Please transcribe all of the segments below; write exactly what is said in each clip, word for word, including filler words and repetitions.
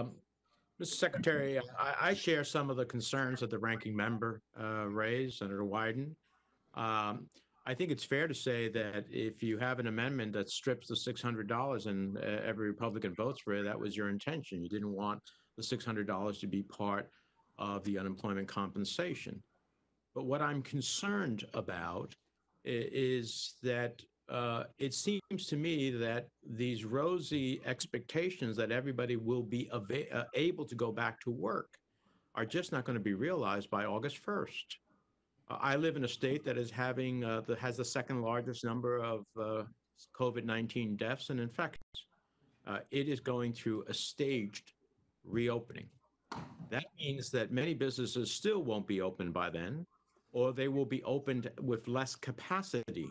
Um, Mister Secretary, I, I share some of the concerns that the ranking member uh, raised, Senator Wyden. Um, I think it's fair to say that if you have an amendment that strips the six hundred dollars and uh, every Republican votes for it, that was your intention. You didn't want the six hundred dollars to be part of the unemployment compensation. But what I'm concerned about is that uh, it seems to me that these rosy expectations that everybody will be uh, able to go back to work are just not going to be realized by August first. Uh, I live in a state that is having uh, that has the second largest number of uh, COVID nineteen deaths and infections. Uh, it is going through a staged reopening. That means that many businesses still won't be open by then, or they will be opened with less capacity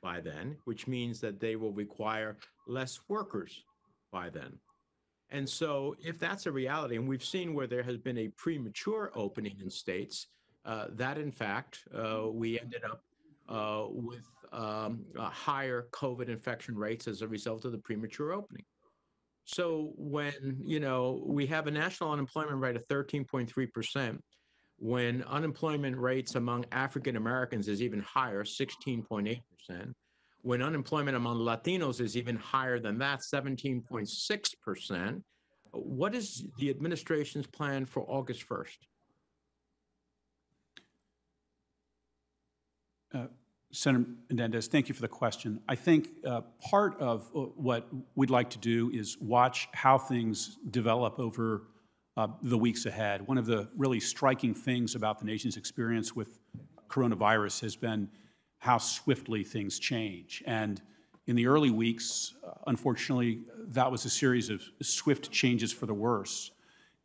by then, which means that they will require less workers by then. And so if that's a reality, and we've seen where there has been a premature opening in states, uh, that in fact, uh, we ended up uh, with um, uh, higher COVID infection rates as a result of the premature opening. So when, you know, we have a national unemployment rate of thirteen point three percent, when unemployment rates among African Americans is even higher, sixteen point eight percent, when unemployment among Latinos is even higher than that, seventeen point six percent, what is the administration's plan for August first? Uh Senator Menendez, thank you for the question. I think uh, part of uh, what we'd like to do is watch how things develop over uh, the weeks ahead. One of the really striking things about the nation's experience with coronavirus has been how swiftly things change. And in the early weeks, uh, unfortunately, that was a series of swift changes for the worse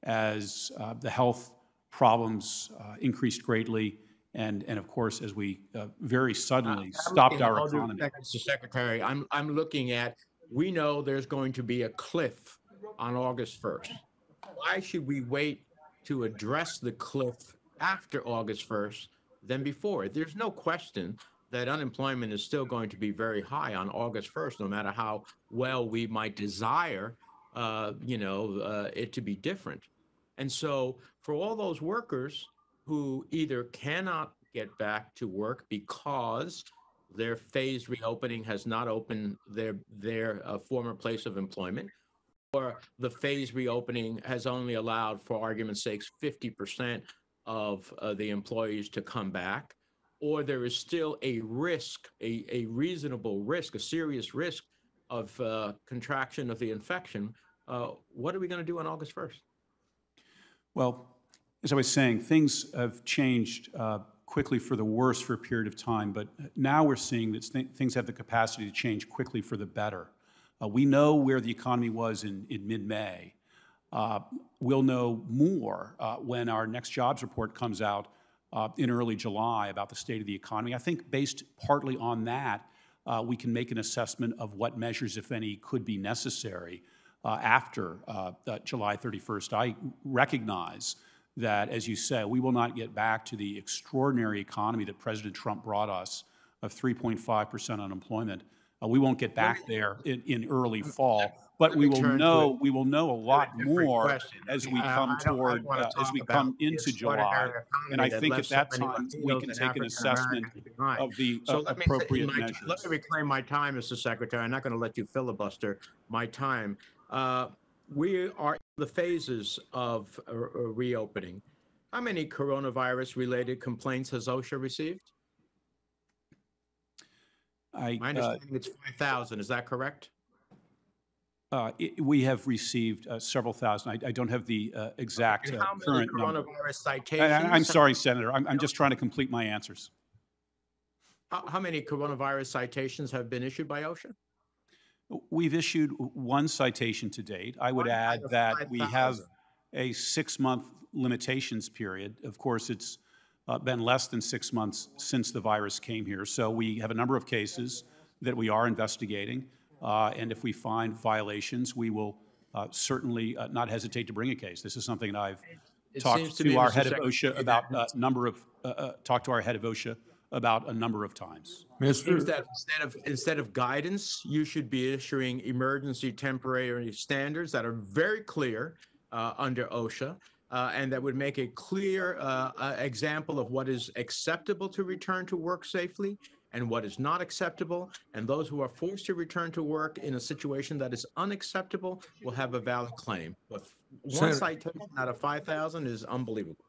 as uh, the health problems uh, increased greatly. And, and of course, as we uh, very suddenly I'm stopped our economy. Mister Secretary, I'm, I'm looking at, we know there's going to be a cliff on August first. Why should we wait to address the cliff after August first than before? There's no question that unemployment is still going to be very high on August first, no matter how well we might desire uh, you know, uh, it to be different. And so for all those workers who either cannot get back to work because their phased reopening has not opened their their uh, former place of employment, or the phased reopening has only allowed, for argument's sake, fifty percent of uh, the employees to come back, or there is still a risk, a, a reasonable risk, a serious risk of uh, contraction of the infection, uh, what are we going to do on August first? Well, as I was saying, things have changed uh, quickly for the worse for a period of time, but now we're seeing that th things have the capacity to change quickly for the better. Uh, we know where the economy was in, in mid-May. Uh, we'll know more uh, when our next jobs report comes out uh, in early July about the state of the economy. I think based partly on that, uh, we can make an assessment of what measures, if any, could be necessary uh, after uh, uh, July thirty-first. I recognize that, as you said, we will not get back to the extraordinary economy that President Trump brought us of three point five percent unemployment. Uh, we won't get back there in, in early fall, but we will know we will know a lot more as we come toward uh, as we come into July. And I think at that time we can take an assessment of the uh, appropriate measures. Let me reclaim my time, Mister Secretary. I'm not going to let you filibuster my time. Uh, We are in the phases of uh, reopening. How many coronavirus-related complaints has OSHA received? I, My understanding uh, it's five thousand. Is that correct? Uh, it, we have received uh, several thousand. I, I don't have the uh, exact uh, how many current coronavirus number. Citations? I, I'm sorry, Senator. I'm, I'm just trying to complete my answers. How, how many coronavirus citations have been issued by OSHA? We've issued one citation to date. I would add that we have a six-month limitations period. Of course, it's uh, been less than six months since the virus came here. So we have a number of cases that we are investigating. Uh, and if we find violations, we will uh, certainly uh, not hesitate to bring a case. This is something that I've talked to our head of OSHA about a number of uh, uh, talked to our head of OSHA. about a number of times. Mister That instead of, instead of guidance, you should be issuing emergency temporary standards that are very clear uh, under OSHA, uh, and that would make a clear uh, uh, example of what is acceptable to return to work safely and what is not acceptable. And those who are forced to return to work in a situation that is unacceptable will have a valid claim. But one citation out of five thousand is unbelievable.